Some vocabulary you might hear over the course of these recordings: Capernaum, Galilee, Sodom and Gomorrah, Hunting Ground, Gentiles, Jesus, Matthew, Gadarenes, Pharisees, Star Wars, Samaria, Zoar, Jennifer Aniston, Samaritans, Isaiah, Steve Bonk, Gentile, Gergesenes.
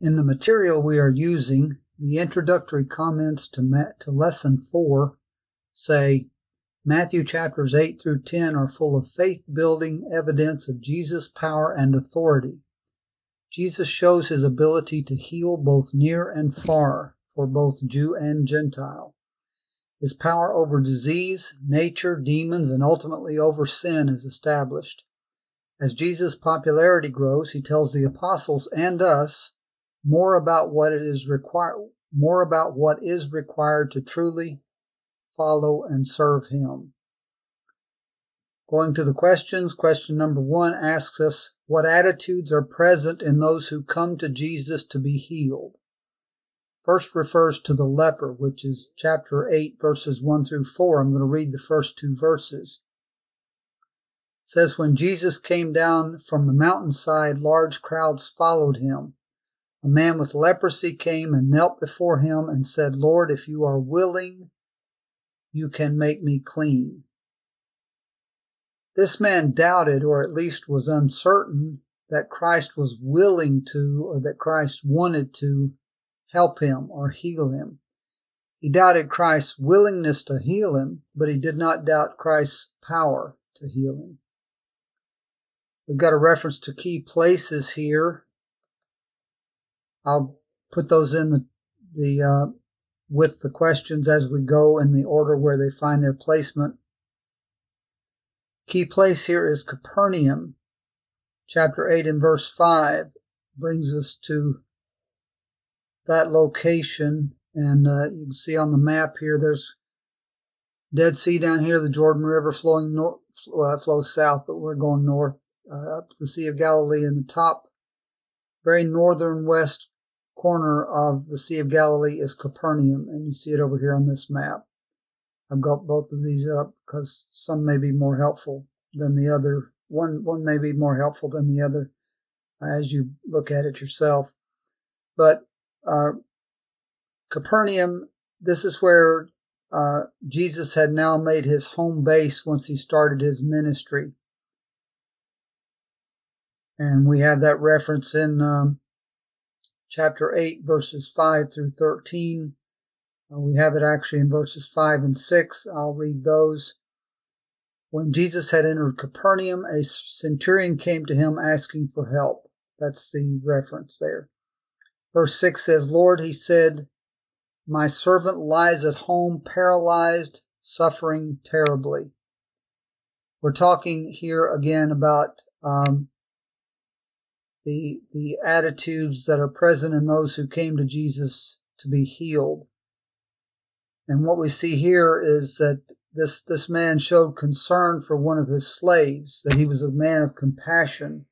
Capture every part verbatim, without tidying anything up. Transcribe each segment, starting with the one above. In the material we are using, the introductory comments to, ma- to Lesson four say, Matthew chapters eight through ten are full of faith-building evidence of Jesus' power and authority. Jesus shows his ability to heal both near and far, for both Jew and Gentile. His power over disease, nature, demons, and ultimately over sin is established. As Jesus' popularity grows, he tells the apostles and us more about what it is required, more about what is required to truly follow and serve him. Going to the questions, question number one asks us, what attitudes are present in those who come to Jesus to be healed? First refers to the leper, which is chapter eight, verses one through four. I'm going to read the first two verses. It says, when Jesus came down from the mountainside, large crowds followed him. A man with leprosy came and knelt before him and said, Lord, if you are willing, you can make me clean. This man doubted, or at least was uncertain, that Christ was willing to, or that Christ wanted to, help him or heal him. He doubted Christ's willingness to heal him, but he did not doubt Christ's power to heal him. We've got a reference to key places here. I'll put those in the, the uh, with the questions as we go in the order where they find their placement. Key place here is Capernaum. Chapter eight and verse five brings us to that location. And uh, you can see on the map here, there's Dead Sea down here, the Jordan River flowing north, well, flows south, but we're going north, uh, up to the Sea of Galilee in the top, very northern west corner of the Sea of Galilee is Capernaum, and you see it over here on this map. I've got both of these up because some may be more helpful than the other. One, one may be more helpful than the other as you look at it yourself. But uh, Capernaum, this is where uh, Jesus had now made his home base once he started his ministry. And we have that reference in um, chapter eight, verses five through thirteen. Uh, we have it actually in verses five and six. I'll read those. When Jesus had entered Capernaum, a centurion came to him asking for help. That's the reference there. Verse six says, Lord, he said, my servant lies at home, paralyzed, suffering terribly. We're talking here again about um, the, the attitudes that are present in those who came to Jesus to be healed. And what we see here is that this, this man showed concern for one of his slaves, that he was a man of compassion.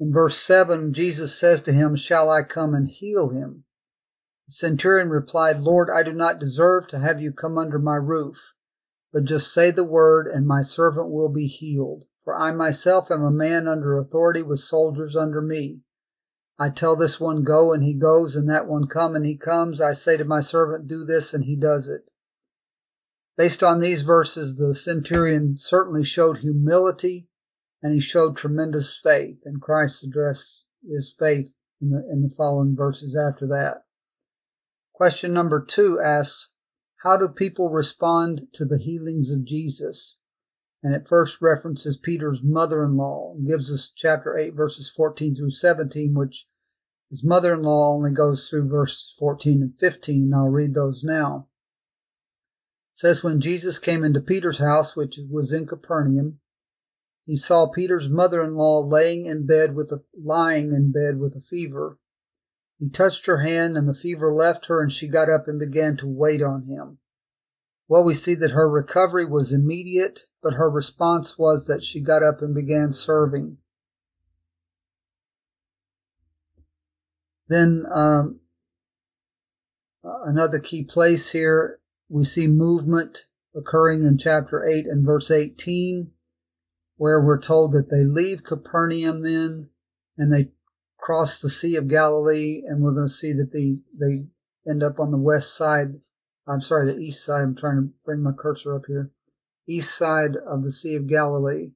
In verse seven, Jesus says to him, shall I come and heal him? The centurion replied, Lord, I do not deserve to have you come under my roof, but just say the word and my servant will be healed. For I myself am a man under authority with soldiers under me. I tell this one, go, and he goes, and that one, come, and he comes. I say to my servant, do this, and he does it. Based on these verses, the centurion certainly showed humility, and he showed tremendous faith. And Christ addressed his faith in the, in the following verses after that. Question number two asks, how do people respond to the healings of Jesus? And it first references Peter's mother-in-law and gives us chapter eight, verses fourteen through seventeen, which his mother-in-law only goes through verses fourteen and fifteen, and I'll read those now. It says, when Jesus came into Peter's house, which was in Capernaum, he saw Peter's mother-in-law laying in bed with a, lying in bed with a fever. He touched her hand, and the fever left her, and she got up and began to wait on him. Well, we see that her recovery was immediate, but her response was that she got up and began serving. Then um, another key place here, we see movement occurring in chapter eight and verse eighteen, where we're told that they leave Capernaum then, and they cross the Sea of Galilee, and we're going to see that they, they end up on the west side. I'm sorry, the east side. I'm trying to bring my cursor up here. East side of the Sea of Galilee,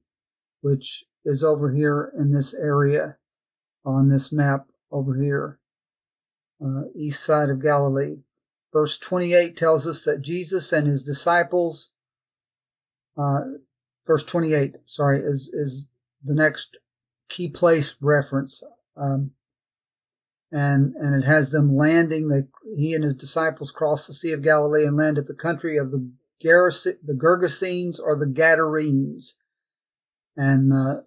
which is over here in this area on this map over here. uh, east side of Galilee. Verse twenty-eight tells us that Jesus and his disciples, uh, verse twenty-eight, sorry, is, is the next key place reference. Um, and, and it has them landing. They, he and his disciples crossed the Sea of Galilee and landed the country of the Gerase, the Gergesenes or the Gadarenes. And, uh,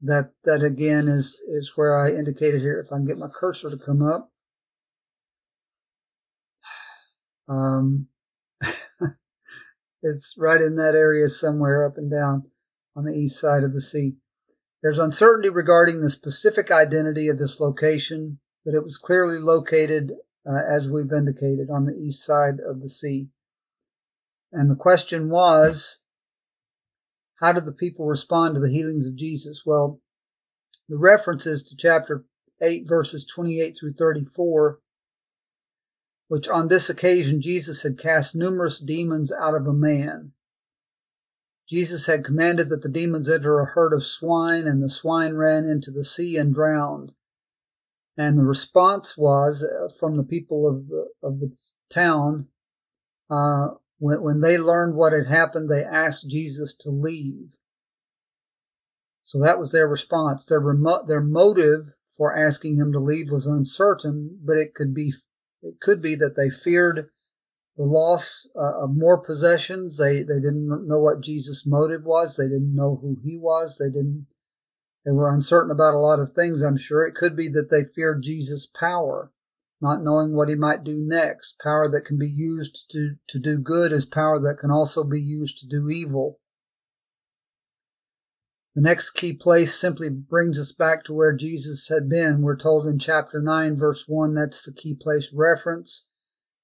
that, that again is, is where I indicated here. If I can get my cursor to come up. Um, it's right in that area somewhere up and down on the east side of the sea. There's uncertainty regarding the specific identity of this location, but it was clearly located, uh, as we've indicated, on the east side of the sea. And the question was, how did the people respond to the healings of Jesus? Well, the references to chapter eight, verses twenty-eight through thirty-four, which on this occasion Jesus had cast numerous demons out of a man. Jesus had commanded that the demons enter a herd of swine, and the swine ran into the sea and drowned. And the response was uh, from the people of the, of the town, uh, When, when they learned what had happened, they asked Jesus to leave. So that was their response. Their, remo- their motive for asking him to leave was uncertain, but it could be, it could be that they feared the loss uh, of more possessions. They, they didn't know what Jesus' motive was. They didn't know who he was. They didn't, they were uncertain about a lot of things, I'm sure. It could be that they feared Jesus' power, not knowing what he might do next. Power that can be used to, to do good is power that can also be used to do evil. The next key place simply brings us back to where Jesus had been. We're told in chapter nine, verse one, that's the key place reference,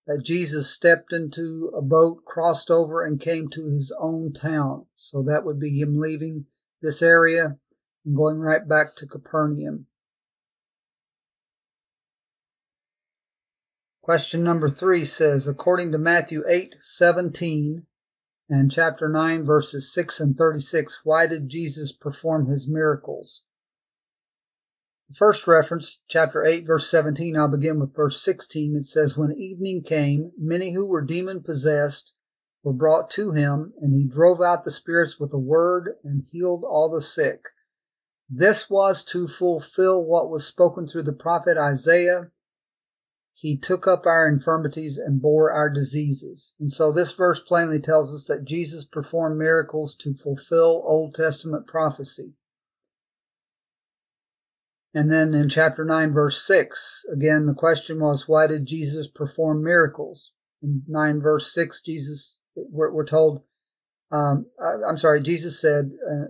that Jesus stepped into a boat, crossed over, and came to his own town. So that would be him leaving this area and going right back to Capernaum. Question number three says, according to Matthew eight seventeen and chapter nine, verses six and thirty-six, why did Jesus perform his miracles? The first reference, chapter eight, verse seventeen, I'll begin with verse sixteen. It says, when evening came, many who were demon-possessed were brought to him, and he drove out the spirits with a word and healed all the sick. This was to fulfill what was spoken through the prophet Isaiah. He took up our infirmities and bore our diseases. And so this verse plainly tells us that Jesus performed miracles to fulfill Old Testament prophecy. And then in chapter nine, verse six, again, the question was, why did Jesus perform miracles? In nine, verse six, Jesus, we're, we're told, um, I, I'm sorry, Jesus said, uh,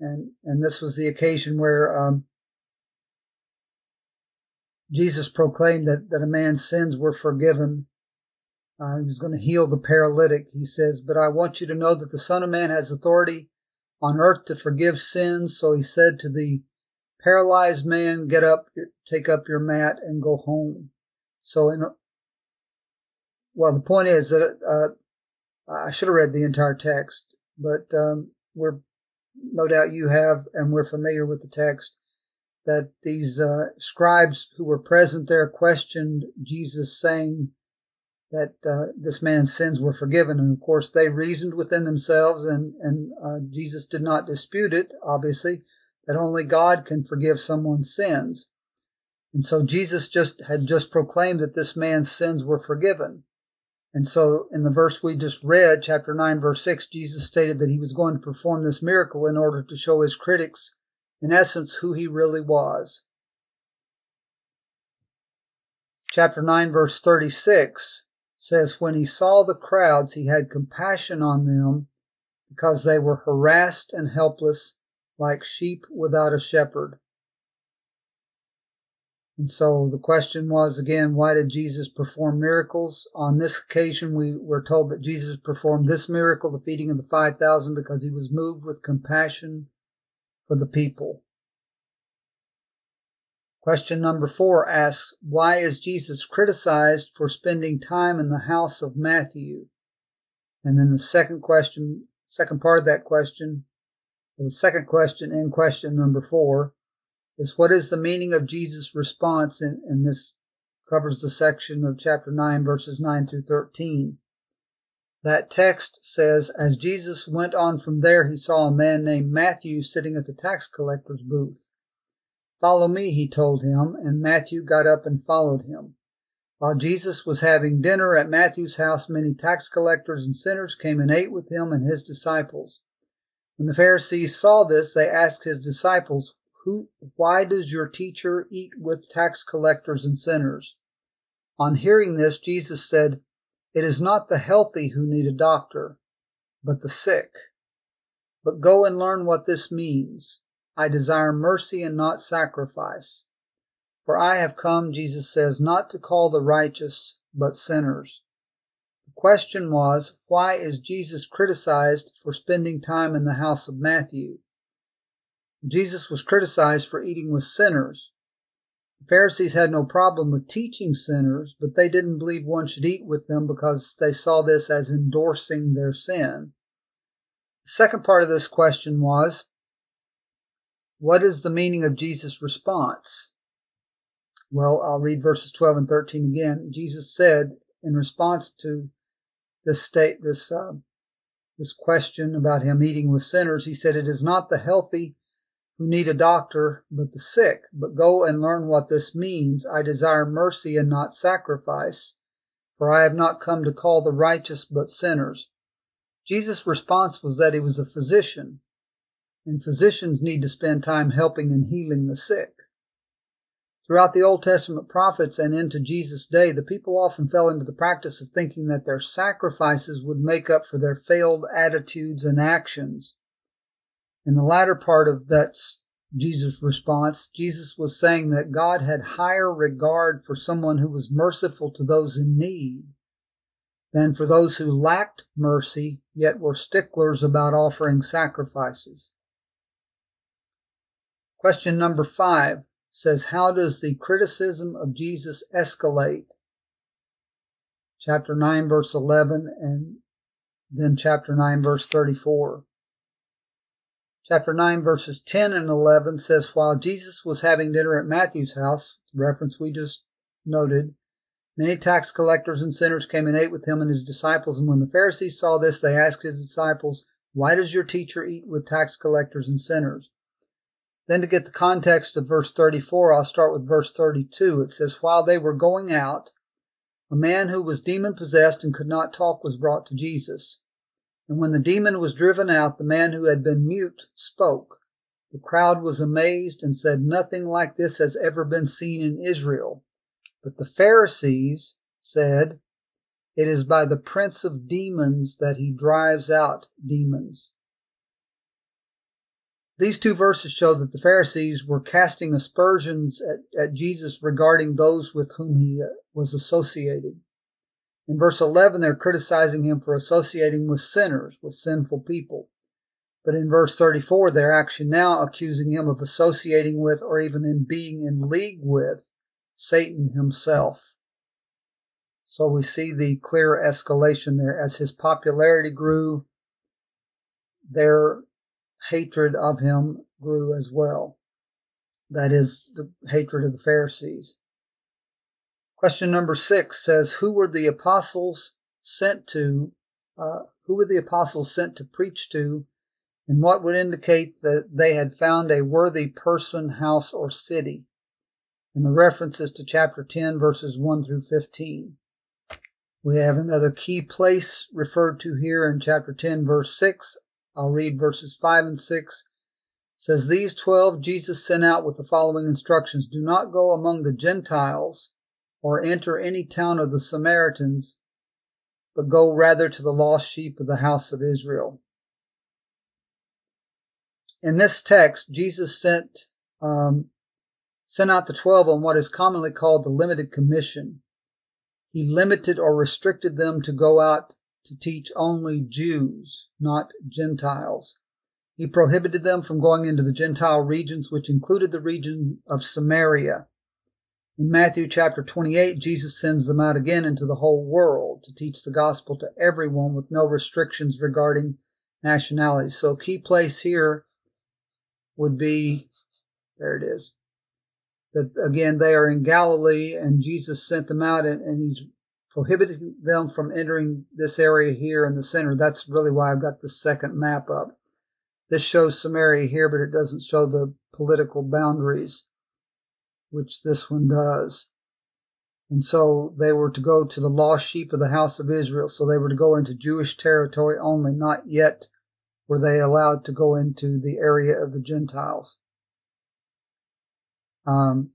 and, and this was the occasion where, um, Jesus proclaimed that, that a man's sins were forgiven. Uh, he was going to heal the paralytic. He says, but I want you to know that the Son of Man has authority on earth to forgive sins. So he said to the paralyzed man, get up, take up your mat and go home. So, in, well, the point is that uh, I should have read the entire text, but um, we're, no doubt you have, and we're familiar with the text, that these uh, scribes who were present there questioned Jesus, saying that uh, this man's sins were forgiven. And, of course, they reasoned within themselves, and, and uh, Jesus did not dispute it, obviously, that only God can forgive someone's sins. And so Jesus just had just proclaimed that this man's sins were forgiven. And so in the verse we just read, chapter nine, verse six, Jesus stated that he was going to perform this miracle in order to show his critics, in essence, who he really was. Chapter nine, verse thirty-six says, when he saw the crowds, he had compassion on them because they were harassed and helpless like sheep without a shepherd. And so the question was, again, why did Jesus perform miracles? On this occasion, we were told that Jesus performed this miracle, the feeding of the five thousand, because he was moved with compassion for the people. Question number four asks, why is Jesus criticized for spending time in the house of Matthew? And then the second question, second part of that question, the second question in question number four, is what is the meaning of Jesus' response in, in this covers the section of chapter nine, verses nine through thirteen. That text says, "As Jesus went on from there, he saw a man named Matthew sitting at the tax collector's booth. 'Follow me,' he told him, and Matthew got up and followed him. While Jesus was having dinner at Matthew's house, many tax collectors and sinners came and ate with him and his disciples. When the Pharisees saw this, they asked his disciples, Who, why does your teacher eat with tax collectors and sinners?' On hearing this, Jesus said, 'It is not the healthy who need a doctor, but the sick. But go and learn what this means. I desire mercy and not sacrifice. For I have come,' Jesus says, 'not to call the righteous, but sinners.'" The question was, why is Jesus criticized for spending time in the house of Matthew? Jesus was criticized for eating with sinners. The Pharisees had no problem with teaching sinners, but they didn't believe one should eat with them because they saw this as endorsing their sin. The second part of this question was, what is the meaning of Jesus' response? Well, I'll read verses twelve and thirteen again. Jesus said in response to this state, this uh, this question about him eating with sinners, he said, "It is not the healthy who need a doctor, but the sick. But go and learn what this means. I desire mercy and not sacrifice, for I have not come to call the righteous but sinners." Jesus' response was that he was a physician, and physicians need to spend time helping and healing the sick. Throughout the Old Testament prophets and into Jesus' day, the people often fell into the practice of thinking that their sacrifices would make up for their failed attitudes and actions. In the latter part of that Jesus' response, Jesus was saying that God had higher regard for someone who was merciful to those in need than for those who lacked mercy yet were sticklers about offering sacrifices. Question number five says, how does the criticism of Jesus escalate? Chapter nine, verse eleven, and then chapter nine, verse thirty-four. Chapter nine, verses ten and eleven says, "While Jesus was having dinner at Matthew's house," the reference we just noted, "many tax collectors and sinners came and ate with him and his disciples. And when the Pharisees saw this, they asked his disciples, 'Why does your teacher eat with tax collectors and sinners?'" Then to get the context of verse thirty-four, I'll start with verse thirty-two. It says, "While they were going out, a man who was demon-possessed and could not talk was brought to Jesus. And when the demon was driven out, the man who had been mute spoke. The crowd was amazed and said, 'Nothing like this has ever been seen in Israel.' But the Pharisees said, 'It is by the prince of demons that he drives out demons.'" These two verses show that the Pharisees were casting aspersions at, at Jesus regarding those with whom he was associated. In verse eleven, they're criticizing him for associating with sinners, with sinful people. But in verse thirty-four, they're actually now accusing him of associating with or even in being in league with Satan himself. So we see the clear escalation there. As his popularity grew, their hatred of him grew as well. That is, the hatred of the Pharisees. Question number six says, "Who were the apostles sent to? Uh, who were the apostles sent to preach to, and what would indicate that they had found a worthy person, house, or city?" And the reference is to chapter ten, verses one through fifteen. We have another key place referred to here in chapter ten, verse six. I'll read verses five and six. It says, "These twelve Jesus sent out with the following instructions. 'Do not go among the Gentiles or enter any town of the Samaritans, but go rather to the lost sheep of the house of Israel.'" In this text, Jesus sent, um, sent out the twelve on what is commonly called the limited commission. He limited or restricted them to go out to teach only Jews, not Gentiles. He prohibited them from going into the Gentile regions, which included the region of Samaria. In Matthew chapter twenty-eight, Jesus sends them out again into the whole world to teach the gospel to everyone with no restrictions regarding nationality. So a key place here would be, there it is, that, again, they are in Galilee, and Jesus sent them out, and, and he's prohibiting them from entering this area here in the center. That's really why I've got the second map up. This shows Samaria here, but it doesn't show the political boundaries, which this one does. And so they were to go to the lost sheep of the house of Israel. So they were to go into Jewish territory only. Not yet were they allowed to go into the area of the Gentiles. Um,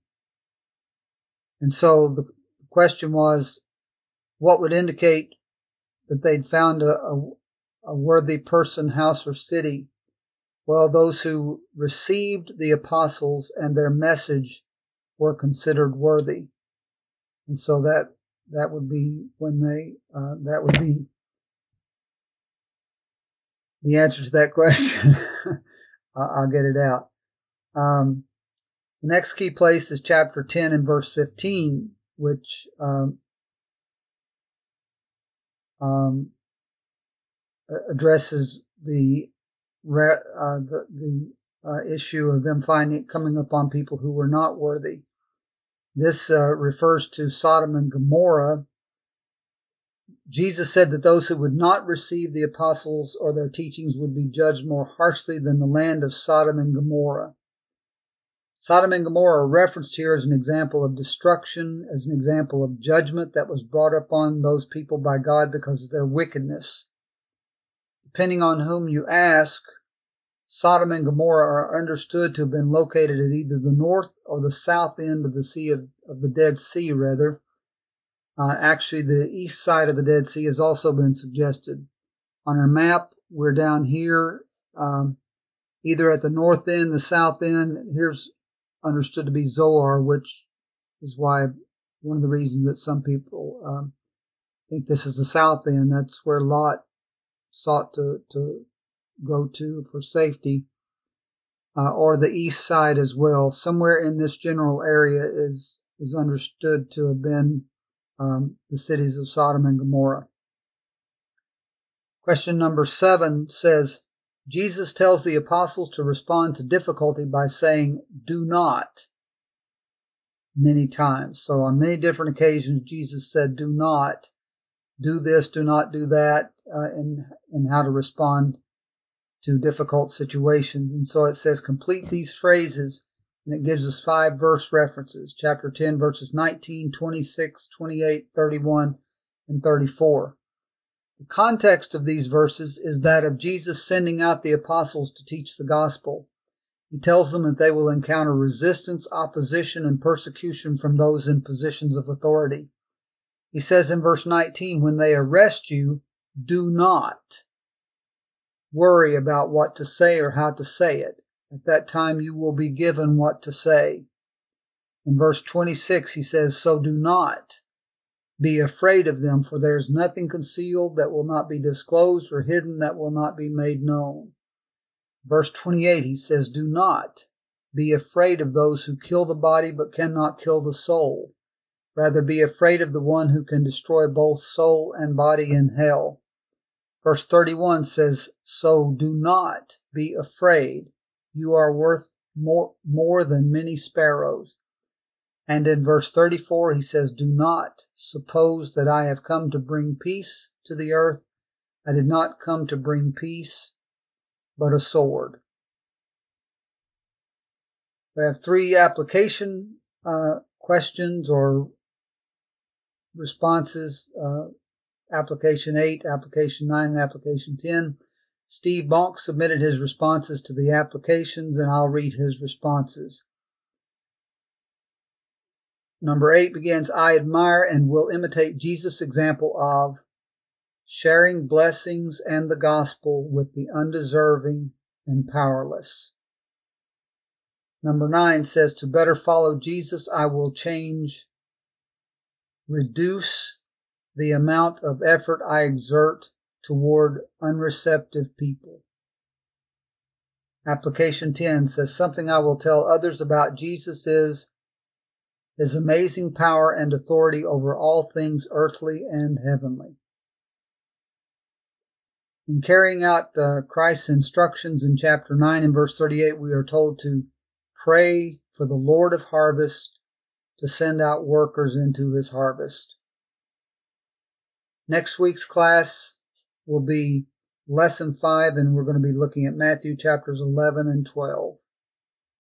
and so the question was, what would indicate that they'd found a, a, a worthy person, house, or city? Well, those who received the apostles and their message were considered worthy. And so that that would be when they, uh, that would be the answer to that question. I'll get it out. Um, the next key place is chapter ten and verse fifteen, which um, um, addresses the re, uh, the, the uh, issue of them finding coming upon people who were not worthy. This uh, refers to Sodom and Gomorrah. Jesus said that those who would not receive the apostles or their teachings would be judged more harshly than the land of Sodom and Gomorrah. Sodom and Gomorrah are referenced here as an example of destruction, as an example of judgment that was brought upon those people by God because of their wickedness. Depending on whom you ask, Sodom and Gomorrah are understood to have been located at either the north or the south end of the sea of, of the Dead Sea, rather. Uh, actually, the east side of the Dead Sea has also been suggested. On our map, we're down here, um, either at the north end, the south end. Here's understood to be Zoar, which is why one of the reasons that some people um, think this is the south end. That's where Lot sought to to. go to for safety, uh, or the east side as well. Somewhere in this general area is is understood to have been um, the cities of Sodom and Gomorrah. Question number seven says, Jesus tells the apostles to respond to difficulty by saying, "Do not," many times. So on many different occasions, Jesus said, "Do not do this, do not do that," uh, and, and how to respond to difficult situations. And so it says, complete these phrases, and it gives us five verse references. Chapter ten, verses nineteen, twenty-six, twenty-eight, thirty-one, and thirty-four. The context of these verses is that of Jesus sending out the apostles to teach the gospel. He tells them that they will encounter resistance, opposition, and persecution from those in positions of authority. He says in verse nineteen, when they arrest you, do not worry about what to say or how to say it. At that time you will be given what to say. In verse twenty-six he says, so do not be afraid of them, for there is nothing concealed that will not be disclosed or hidden that will not be made known. Verse twenty-eight he says, do not be afraid of those who kill the body but cannot kill the soul. Rather be afraid of the one who can destroy both soul and body in hell. Verse thirty-one says, so do not be afraid. You are worth more, more than many sparrows. And in verse thirty-four, he says, do not suppose that I have come to bring peace to the earth. I did not come to bring peace, but a sword. We have three application uh, questions or responses. Uh, Application eight, Application nine, and Application ten. Steve Bonk submitted his responses to the applications, and I'll read his responses. Number eight begins, I admire and will imitate Jesus' example of sharing blessings and the gospel with the undeserving and powerless. Number nine says, to better follow Jesus, I will change, reduce the amount of effort I exert toward unreceptive people. Application ten says, something I will tell others about Jesus is his amazing power and authority over all things earthly and heavenly. In carrying out uh, Christ's instructions in chapter nine and verse thirty-eight, we are told to pray for the Lord of harvest to send out workers into his harvest. Next week's class will be Lesson five, and we're going to be looking at Matthew chapters eleven and twelve.